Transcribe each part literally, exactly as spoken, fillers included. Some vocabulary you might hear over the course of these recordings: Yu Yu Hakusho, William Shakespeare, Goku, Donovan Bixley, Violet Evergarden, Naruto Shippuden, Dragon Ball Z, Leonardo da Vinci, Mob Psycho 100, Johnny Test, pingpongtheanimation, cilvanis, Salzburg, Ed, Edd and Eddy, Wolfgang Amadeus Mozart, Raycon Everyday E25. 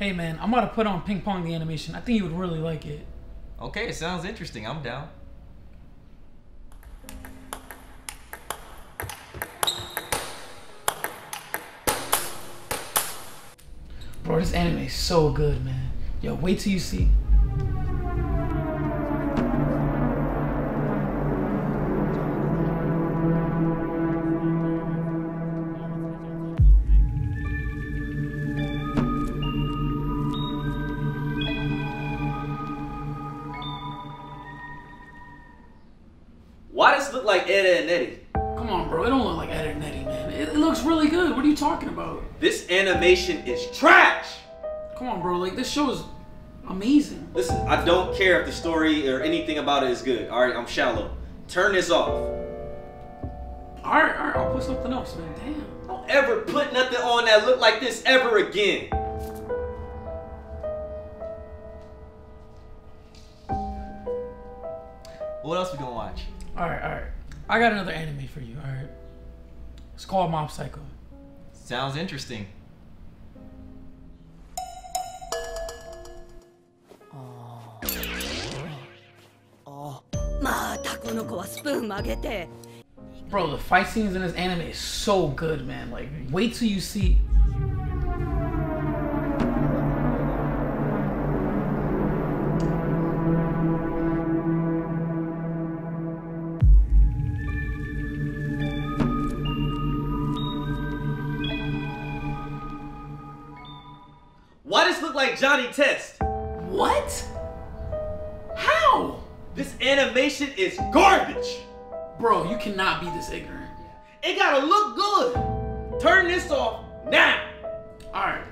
Hey man, I'm about to put on Ping Pong the Animation. I think you would really like it. Okay, it sounds interesting. I'm down. Bro, this anime is so good, man. Yo, wait till you see. Why does it look like Ed, Edd and Eddy? Come on, bro. It don't look like Ed, Edd and Eddy, man. It, it looks really good. What are you talking about? This animation is trash! Come on, bro. Like, this show is amazing. Listen, I don't care if the story or anything about it is good. Alright, I'm shallow. Turn this off. Alright, alright. I'll put something else, man. Damn. Don't ever put nothing on that look like this ever again. What else we gonna watch? Alright, alright. I got another anime for you, alright? It's called Mob Psycho. Sounds interesting. Oh. Oh. Bro, the fight scenes in this anime is so good, man. Like, wait till you see. Why does it look like Johnny Test? What? How? This animation is garbage! Bro, you cannot be this ignorant. It gotta look good! Turn this off now! Alright.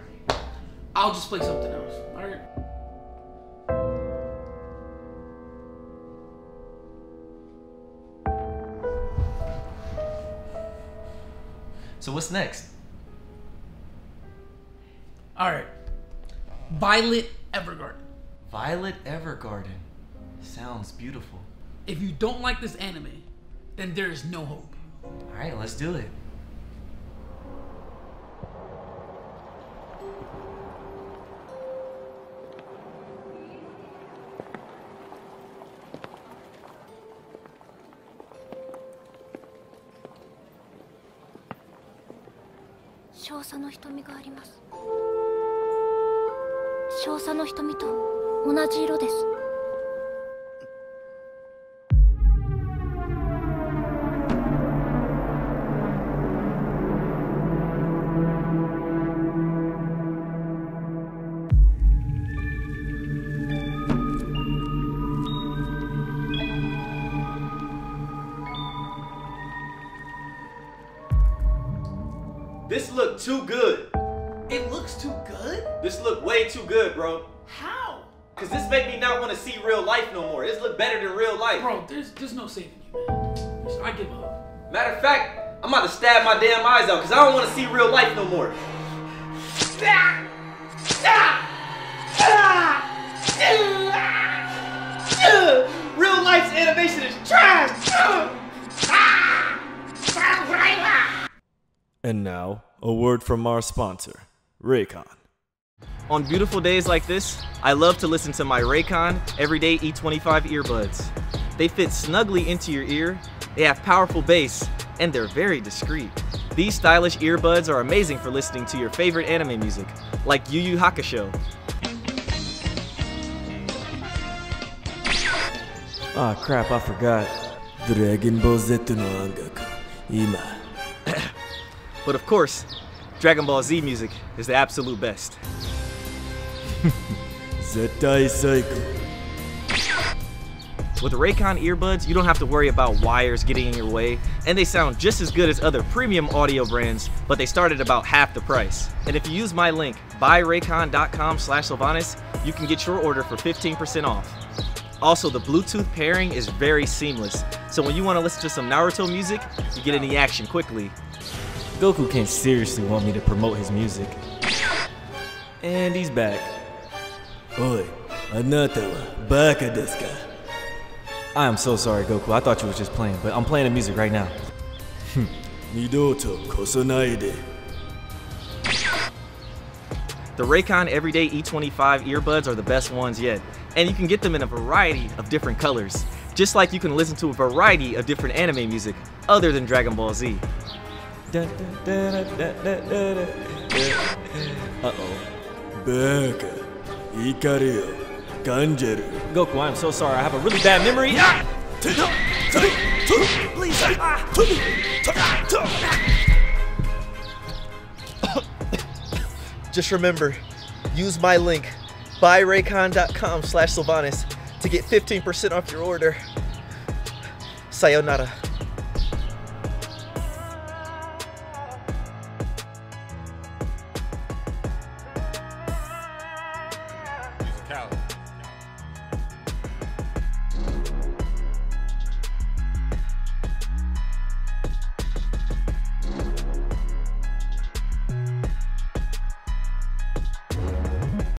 I'll just play something else. Alright. So what's next? Alright. Violet Evergarden. Violet Evergarden. Sounds beautiful. If you don't like this anime, then there is no hope. Alright, let's do it. This look too good. It looks too good? This look way too good, bro. How? Cause this make me not want to see real life no more. This look better than real life. Bro, there's there's no saving you, man. I give up. Matter of fact, I'm about to stab my damn eyes out because I don't want to see real life no more. Real life's animation is trash! And now, a word from our sponsor, Raycon. On beautiful days like this, I love to listen to my Raycon Everyday E twenty-five earbuds. They fit snugly into your ear, they have powerful bass, and they're very discreet. These stylish earbuds are amazing for listening to your favorite anime music, like Yu Yu Hakusho. Ah, oh, crap, I forgot. Dragon Ball Z no angaku, ima. But of course, Dragon Ball Z music is the absolute best. With Raycon earbuds, you don't have to worry about wires getting in your way, and they sound just as good as other premium audio brands, but they start at about half the price. And if you use my link, buy raycon dot com slash cilvanis, you can get your order for fifteen percent off. Also, the Bluetooth pairing is very seamless, so when you want to listen to some Naruto music, you get in the action quickly. Goku can't seriously want me to promote his music. And he's back. Oi, anata wa baka desu ka? I am so sorry, Goku. I thought you was just playing, but I'm playing the music right now. Nidoto koso nai de. The Raycon Everyday E twenty-five earbuds are the best ones yet, and you can get them in a variety of different colors, just like you can listen to a variety of different anime music other than Dragon Ball Z. Uh-oh. Goku, I'm so sorry, I have a really bad memory. Please. Just remember, use my link, buy raycon dot com slash cilvanis, to get fifteen percent off your order. Sayonara. Cow.